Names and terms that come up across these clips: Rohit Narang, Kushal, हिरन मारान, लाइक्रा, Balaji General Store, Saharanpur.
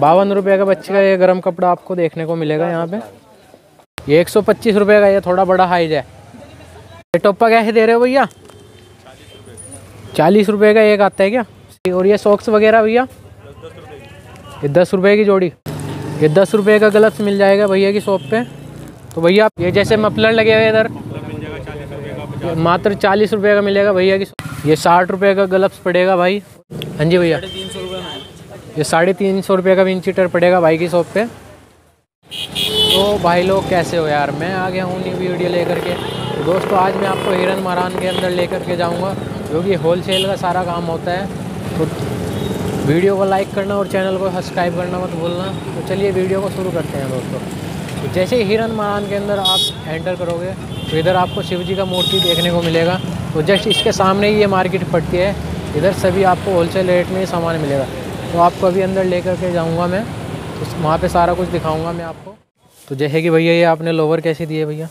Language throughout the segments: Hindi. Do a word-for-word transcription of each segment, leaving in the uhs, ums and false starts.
बावन रुपये का बच्चे का ये गरम कपड़ा आपको देखने को मिलेगा यहाँ पे। ये एक सौ पच्चीस रुपये का, ये थोड़ा बड़ा हाइज है। ये टोपा कैसे दे रहे हो भैया? चालीस रुपये का एक आता है क्या? और ये सॉक्स वगैरह भैया ये दस रुपये की जोड़ी। ये दस रुपये का ग्लव्स मिल जाएगा भैया की शॉप पे। तो भैया ये जैसे मफलर लगे हुए इधर मात्र चालीस रुपये का मिलेगा भैया की। ये साठ रुपये का ग्लव्स पड़ेगा भाई। हाँ जी भैया ये साढ़े तीन सौ रुपये का विंच हीटर पड़ेगा भाई की शॉप पे। तो भाई लोग कैसे हो यार, मैं आ गया हूँ न्यू वीडियो लेकर के। तो दोस्तों आज मैं आपको हिरन मारान के अंदर लेकर के जाऊँगा क्योंकि होलसेल का सारा काम होता है। तो वीडियो को लाइक करना और चैनल को सब्सक्राइब करना मत भूलना। तो चलिए वीडियो को शुरू करते हैं दोस्तों। तो जैसे ही हिरन मारान के अंदर आप एंटर करोगे तो इधर आपको शिव जी का मूर्ति देखने को मिलेगा। तो जस्ट इसके सामने ही ये मार्केट पड़ती है। इधर सभी आपको होलसेल रेट में ही सामान मिलेगा। तो आपको अभी अंदर लेकर के जाऊँगा मैं, तो वहाँ पे सारा कुछ दिखाऊँगा मैं आपको। तो जैसे कि भैया ये आपने लोवर कैसे दिए भैया?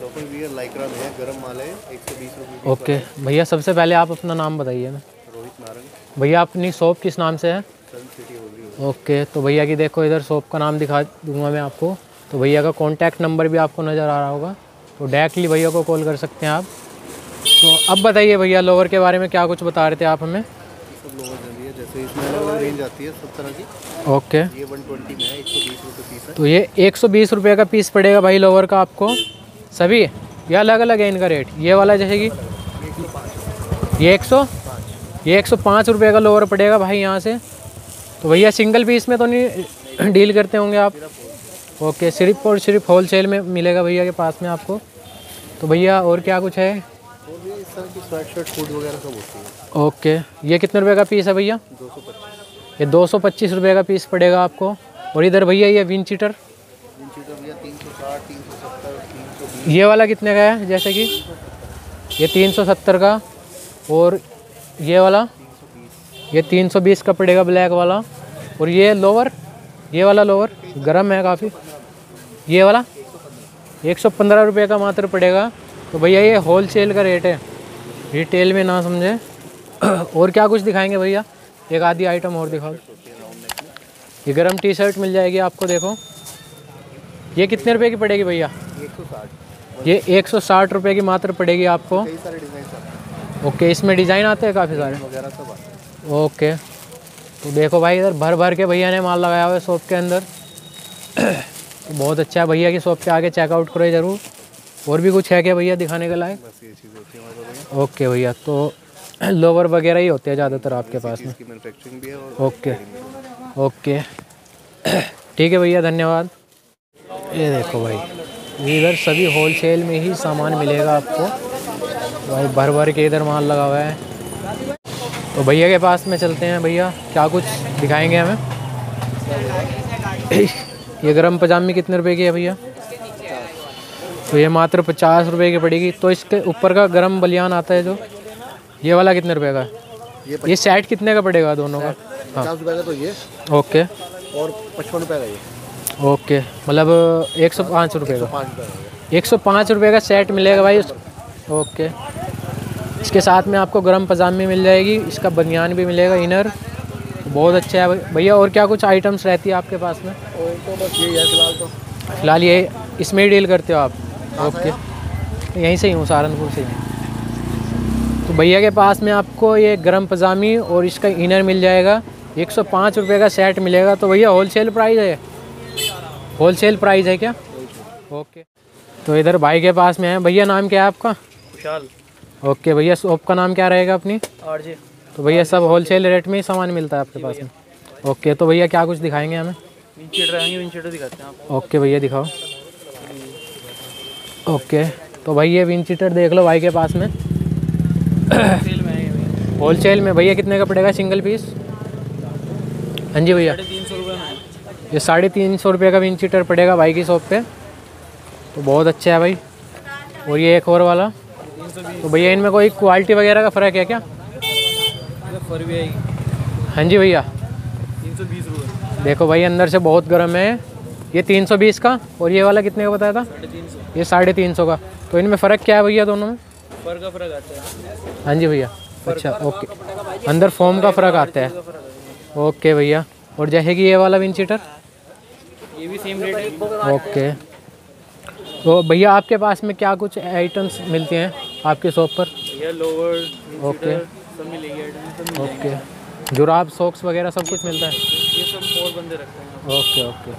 लोवर भैया लाइक्रा में है, गरम माल है, एक सौ बीस रुपये। ओके भैया सबसे पहले आप अपना नाम बताइए। मैं रोहित नारंग। भैया अपनी शॉप किस नाम से है? ओके तो भैया की देखो इधर शॉप का नाम दिखा दूँगा मैं आपको। तो भैया का कॉन्टैक्ट नंबर भी आपको नज़र आ रहा होगा, तो डायरेक्टली भैया को कॉल कर सकते हैं आप। तो अब बताइए भैया लोवर के बारे में क्या कुछ बता रहे थे आप हमें? सब लोवर चल रही है, जैसे इसमें रेंज आती है सब तरह की। ओके ये एक सौ बीस में है, एक सौ बीस रुपए पीस है। तो ये एक सौ बीस रुपए का पीस पड़ेगा भाई लोवर का आपको। सभी ये अलग अलग है इनका रेट। ये वाला जैसे कि ये एक सौ ये एक सौ पाँच रुपये का लोवर पड़ेगा भाई यहाँ से। तो भैया सिंगल पीस में तो नहीं डील करते होंगे आप? ओके सिर्फ और सिर्फ होलसेल में मिलेगा भैया के पास में आपको। तो भैया और क्या कुछ है? और भी इस तरह की स्वेट शर्ट फूड वगैरह सब होती है। ओके ये कितने रुपए का पीस है भैया? दो सौ पच्चीस। ये दो सौ पच्चीस रुपये का पीस पड़ेगा आपको। और इधर भैया ये विंच हीटर भैया तीन सौ साठ तीन सौ सत्तर। ये वाला कितने का है? जैसे कि ये तीन सौ सत्तर का। और ये वाला ये तीन सौ बीस का पड़ेगा ब्लैक वाला। और ये लोवर ये वाला लोवर गरम है काफ़ी। ये वाला एक सौ पंद्रह रुपये का मात्र पड़ेगा। तो भैया ये होलसेल का रेट है, रिटेल में ना समझे। और क्या कुछ दिखाएंगे भैया? एक आधी आइटम और दिखाओ। ये गरम टी शर्ट मिल जाएगी आपको। देखो ये कितने रुपए की पड़ेगी भैया? ये एक सौ साठ रुपये की मात्र पड़ेगी आपको। ओके इसमें डिज़ाइन आते हैं काफ़ी सारे। ओके तो देखो भाई इधर भर भर के भैया ने माल लगाया हुआ है शॉप के अंदर। तो बहुत अच्छा है भैया की शॉप के आगे चेकआउट करो ज़रूर। और भी कुछ है क्या भैया दिखाने के लायक? बस ये चीज़ होती है हमारे पास। ओके भैया तो लोवर वगैरह ही होते हैं ज़्यादातर आपके पास में। मैन्युफैक्चरिंग भी है। ओके ओके ठीक है भैया धन्यवाद। ये देखो भाई इधर सभी होलसेल में ही सामान मिलेगा आपको। भाई भर भर के इधर माल लगा हुआ है। तो भैया के पास में चलते हैं। भैया क्या कुछ दिखाएंगे हमें? ये गरम पजामी कितने रुपए की है भैया? तो ये मात्र पचास रुपए की पड़ेगी। तो इसके ऊपर का गरम बलियान आता है जो, ये वाला कितने रुपए का है? ये सेट कितने का पड़ेगा दोनों का? पचास रुपए का तो ये। ओके और पचपन रुपए का ये। ओके मतलब एक सौ पाँच रुपये का एक सौ पाँच रुपये का सेट मिलेगा भाई। ओके इसके साथ में आपको गरम पजामी मिल जाएगी, इसका बनियान भी मिलेगा इनर। बहुत अच्छा है भैया। और क्या कुछ आइटम्स रहती है आपके पास में? और तो बस यही है फिलहाल तो। फिलहाल ये इसमें ही डील करते हो आप? ओके यहीं से ही हूँ, सहारनपुर से ही। तो भैया के पास में आपको ये गरम पजामी और इसका इनर मिल जाएगा। एक सौ पाँच रुपये का सेट मिलेगा। तो भैया होलसेल प्राइस है? होलसेल प्राइस है क्या? ओके तो इधर भाई के पास में है। भैया नाम क्या है आपका? कुशाल। ओके भैया शॉप का नाम क्या रहेगा अपनी? आरजे। तो भैया सब होलसेल रेट में ही सामान मिलता है आपके पास में। ओके तो भैया क्या कुछ दिखाएंगे हमें? विंचीटर दिखाते हैं आप। ओके भैया दिखाओ। ओके तो भैया विंचीटर देख लो भाई के पास में, होलसेल में। भैया कितने का पड़ेगा सिंगल पीस? हाँ जी भैया ये साढ़े तीन सौ रुपये का विंचीटर पड़ेगा भाई की शॉप पे। तो बहुत अच्छा है भाई। और ये एक और वाला। तो भैया इनमें कोई क्वालिटी वगैरह का फ़र्क है क्या? फर भी आएगी। हाँ जी भैया तीन सौ बीस रुपये। देखो भाई अंदर से बहुत गर्म है। ये तीन सौ बीस का और ये वाला कितने का बताया था? साढ़े तीन सौ। ये साढ़े तीन सौ का। तो इनमें फ़र्क क्या है भैया दोनों में? फर का फ़र्क आता है। हाँ जी भैया अच्छा ओके अंदर फोम का फ़र्क आता है। ओके भैया और जाएगी ये वाला विंड चीटर, ये भी सेम रेट है। ओके, तो भैया आपके पास में क्या कुछ आइटम्स मिलते हैं आपके शॉप पर? भैया लोअर, ओके सब मिलेगी आइटम। ओके, जुराब, सॉक्स वगैरह सब कुछ मिलता है? ये सब और बंदे रखते हैं। ओके ओके,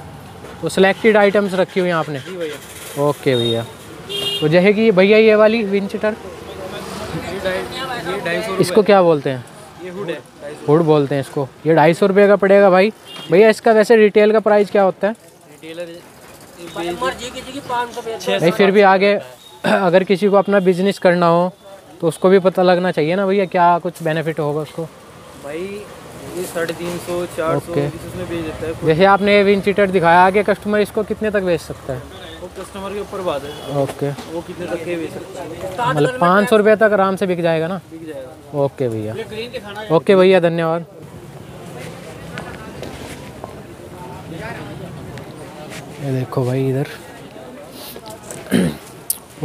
तो सिलेक्टेड आइटम्स रखी हुई हैं आपने? जी भैया। ओके भैया, तो जाएगी भैया ये वाली विंड चीटर, इसको क्या बोलते हैं? ये हुड है, हुड बोलते हैं इसको। ये ढाई सौ रुपये का पड़ेगा भाई। भैया इसका वैसे रिटेल का प्राइस क्या होता है? नहीं फिर भी आगे अगर किसी को अपना बिजनेस करना हो तो उसको भी पता लगना चाहिए ना भैया, क्या कुछ बेनिफिट होगा उसको? भाई ये साढ़े तीन सौ चार सौ इसमें बेच देता है। जैसे आपने ये विंड चीटर दिखाया, आगे कस्टमर इसको कितने तक बेच सकता है? वो कस्टमर के ऊपर बात है। ओके, वो कितने तक के बेच सकता है? मतलब पाँच सौ रुपये तक आराम से बिक जाएगा ना? बिक जाएगा। ओके भैया, ओके भैया धन्यवाद। ये देखो भाई इधर।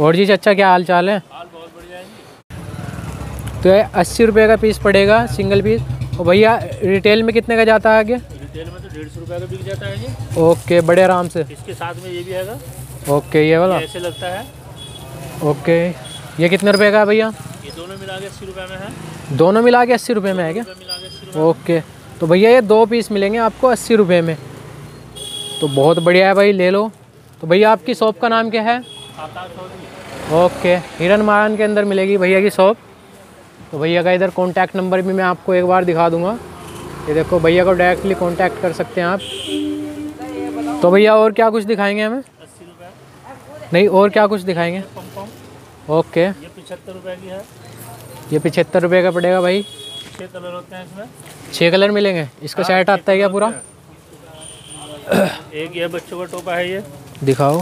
और जी चाचा क्या हाल चाल है? तो ये अस्सी रुपये का पीस पड़ेगा सिंगल पीस। और भैया रिटेल में कितने का जाता है आगे? रिटेल में तो डेढ़ सौ रुपये का बिक जाता है जी। ओके, बड़े आराम से। इसके साथ में ये भी आएगा। ओके, ये वाला ऐसे लगता है। ओके, ये कितने रुपए का है भैया? ये दोनों मिला के अस्सी रुपये में है। दोनों मिला के अस्सी रुपये में है क्या? ओके, तो भैया ये दो पीस मिलेंगे आपको अस्सी रुपये में, तो बहुत बढ़िया है भाई, ले लो। तो भैया आपकी शॉप का नाम क्या है? ओके, हिरन मारन के अंदर मिलेगी भैया की शॉप। तो भैया का इधर कॉन्टैक्ट नंबर भी मैं आपको एक बार दिखा दूंगा। ये देखो, भैया को डायरेक्टली कॉन्टैक्ट कर सकते हैं आप। तो भैया और क्या कुछ दिखाएंगे हमें? अस्सी रुपये नहीं, और क्या कुछ दिखाएंगे? ओके, ये पचहत्तर रुपये की है। ये पचहत्तर रुपये का पड़ेगा भाई। छः कलर होते हैं इसमें। छः कलर मिलेंगे। इसका शर्ट आता है क्या पूरा? एक ये बच्चों का टोपा है, ये दिखाओ।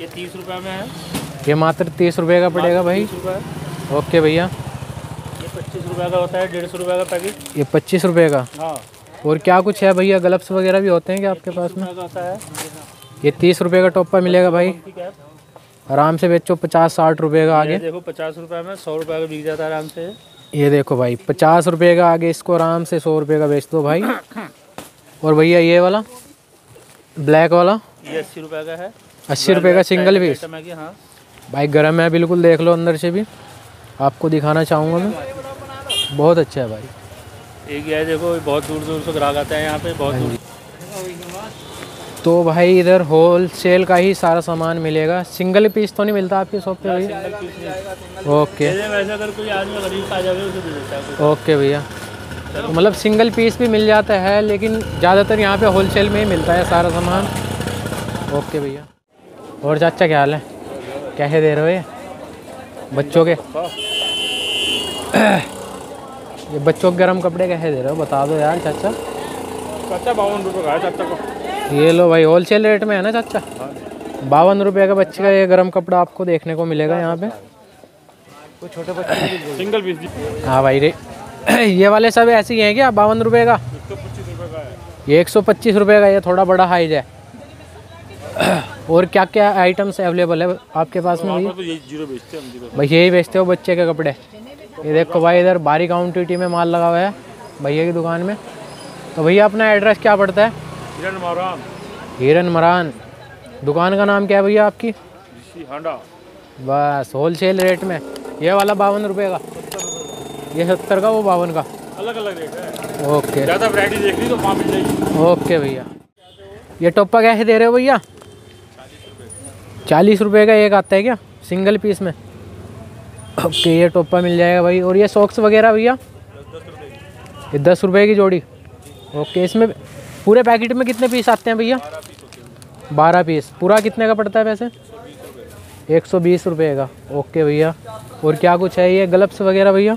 ये तीस रुपये में है। ये मात्र तीस रुपये का पड़ेगा भाई। ओके भैया, पच्चीस रुपये का होता है। डेढ़ सौ रुपये का पैकेट। ये पच्चीस रुपये का। हाँ, और क्या कुछ है भैया? ग्लव्स वगैरह भी होते हैं क्या आपके पास में? होता है। ये तीस रुपये का टोपा मिलेगा भाई, आराम से बेचो पचास साठ रुपये का। आगे देखो, पचास रुपये में सौ रुपये का बिक जाता है आराम से। ये देखो भाई, पचास रुपये का आगे इसको आराम से सौ रुपये का बेच दो भाई। और भैया ये वाला ब्लैक वाला, ये अस्सी रुपये का है। अस्सी रुपये का सिंगल पीस। हाँ भाई, गर्म है बिल्कुल, देख लो अंदर से भी, आपको दिखाना चाहूँगा मैं, बहुत अच्छा है भाई। एक ये देखो, बहुत दूर दूर से ग्राहक आते हैं यहाँ पे, बहुत दूर। तो भाई इधर होल सेल का ही सारा सामान मिलेगा, सिंगल पीस तो नहीं मिलता आपकी शॉप पे भैया? ओके, अगर कोई आदमी गरीब आ जाए उसे दे देता है। ओके भैया, मतलब सिंगल पीस भी मिल जाता है, लेकिन ज़्यादातर यहाँ पे होल सेल में ही मिलता है सारा सामान। ओके भैया, और चाचा क्या हाल है? कैसे दे रहे हो बच्चों के, ये बच्चों के गर्म कपड़े कैसे दे रहे हो बता दो यार चाचा। चाचा बावन रुपये का है चाचा को। ये लो भाई, होलसेल रेट में है ना चाचा? बावन रुपये का बच्चे का ये गर्म कपड़ा आपको देखने को मिलेगा यहाँ पे। कोई छोटे बच्चे सिंगल पीस? हाँ भाई रे, ये वाले सब ऐसे ही हैं क्या? बावन रुपये का, ये एक सौ पच्चीस रुपये का, ये थोड़ा बड़ा हाइज है। और क्या क्या आइटम्स अवेलेबल है आपके पास में? भाई यही बेचते हो बच्चे के कपड़े? ये देखो भाई, इधर बारी काउंटी में माल लगा हुआ है भैया की दुकान में। तो भैया अपना एड्रेस क्या पड़ता है? हिरन मरान। हिरन मरान। दुकान का नाम क्या है भैया आपकी? हांडा। बस, होलसेल रेट में ये वाला बावन रुपये का, ये सत्तर का, वो बावन का, अलग अलग रेट है। ओके, ज़्यादा वैरायटी देखनी तो वहाँ मिल जाएगी। ओके भैया, ये टोपा कैसे दे रहे हो भैया? चालीस रुपये का एक आता है क्या सिंगल पीस में? ओके, ये टोपा मिल जाएगा भाई। और ये सॉक्स वगैरह भैया? ये दस रुपये की जोड़ी। ओके, इसमें पूरे पैकेट में कितने पीस आते हैं भैया? बारह पीस। पूरा कितने का पड़ता है वैसे? एक सौ बीस रुपये का। ओके भैया, और क्या कुछ है? ये ग्लव्स वगैरह भैया?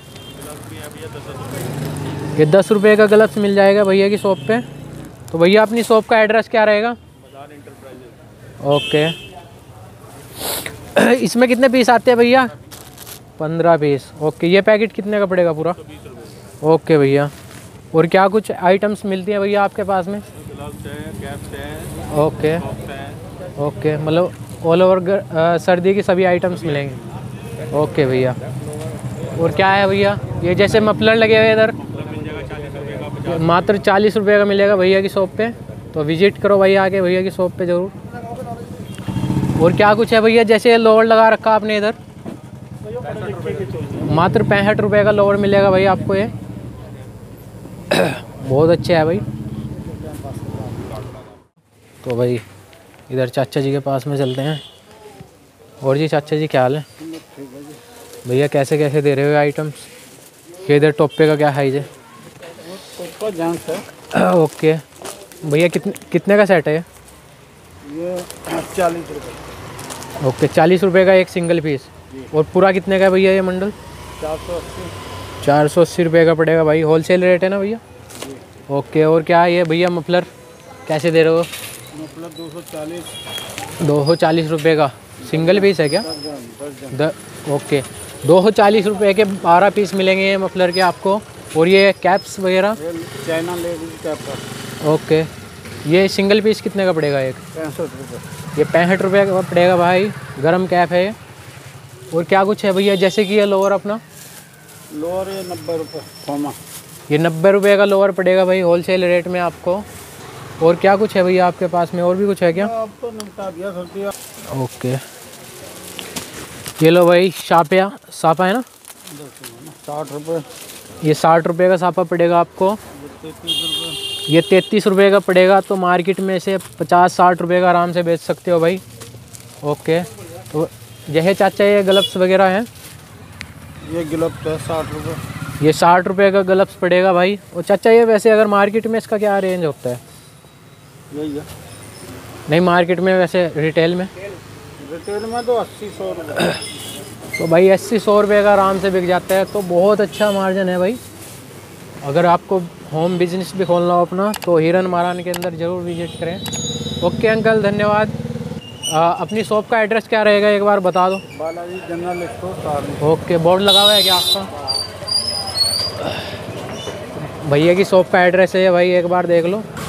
ये दस रुपये का ग्लव्स मिल जाएगा भैया की शॉप पे। तो भैया अपनी शॉप का एड्रेस क्या रहेगा? ओके, इसमें कितने पीस आते हैं भैया? पंद्रह पीस। ओके, ये पैकेट कितने का पड़ेगा पूरा? ओके भैया, और क्या कुछ आइटम्स मिलती हैं भैया आपके पास में? ओके ओके, मतलब ऑल ओवर सर्दी की सभी आइटम्स मिलेंगे। ओके भैया, और क्या है भैया? ये जैसे मफलर लगे हुए इधर, मात्र चालीस रुपये का मिलेगा भैया की शॉप पे। तो विजिट करो भैया आके भैया की शॉप पे ज़रूर। और क्या कुछ है भैया, जैसे लोअर लगा रखा आपने इधर, मात्र पैंसठ रुपये का लोअर मिलेगा भैया आपको। ये बहुत अच्छा है भाई। तो भाई इधर चाचा जी के पास में चलते हैं। और जी चाचा जी क्या हाल है भैया, कैसे कैसे दे रहे हो आइटम्स? ये इधर टोपे का क्या हाइज है? ओके भैया, कितने कितने का सेट है ये? चालीस रुपये। ओके, चालीस रुपये का एक सिंगल पीस। और पूरा कितने का है भैया ये मंडल? चार सौ अस्सी चार सौ अस्सी रुपये का पड़ेगा भाई, होलसेल रेट है ना भैया? ओके। और क्या है ये भैया मफलर, कैसे दे रहे हो? मफलर दो सौ चालीस दो सौ चालीस रुपये का सिंगल पीस है क्या? द ओके, दो सौ चालीस रुपये के बारह पीस मिलेंगे ये मफलर के आपको। और ये कैप्स वगैरह चाइना लेडीज कैप का। ओके, ये सिंगल पीस कितने का पड़ेगा? एक पैंसठ रुपये। ये पैंसठ रुपये का पड़ेगा भाई, गर्म कैप है ये। और क्या कुछ है भैया, जैसे कि ये लोअर अपना लोअर ये नब्बे रुपये फॉर्मा, ये नब्बे रुपये का लोअर पड़ेगा भाई होलसेल रेट में आपको। और क्या कुछ है भैया आपके पास में, और भी कुछ है क्या? आप तो निपटा दिया सब्जी। ओके, ये लो भाई सापिया, सापा है ना, साठ रुपये। ये साठ रुपये का सापा पड़ेगा आपको। ये तैंतीस रुपये का पड़ेगा। तो मार्केट में से पचास साठ रुपये का आराम से बेच सकते हो भाई। ओके, तो जैसे चाचा ये ग्लव्स वगैरह हैं, ये ग्लव्स है साठ रुपये। ये साठ रुपये का ग्लव्स पड़ेगा भाई। और चाचा ये वैसे अगर मार्केट में इसका क्या रेंज होता है? यही है। नहीं, मार्केट में वैसे रिटेल में रिटेल में तो अस्सी सौ रुपये। तो भाई अस्सी सौ रुपये का आराम से बिक जाता है। तो बहुत अच्छा मार्जिन है भाई। अगर आपको होम बिजनेस भी खोलना हो अपना, तो हिरन मारान के अंदर ज़रूर विजिट करें। ओके अंकल, धन्यवाद। आ, अपनी शॉप का एड्रेस क्या रहेगा एक बार बता दो? Balaji general store Saharanpur. Okay, board लगा हुआ है क्या आपका? भैया की शॉप का एड्रेस है भाई, एक बार देख लो।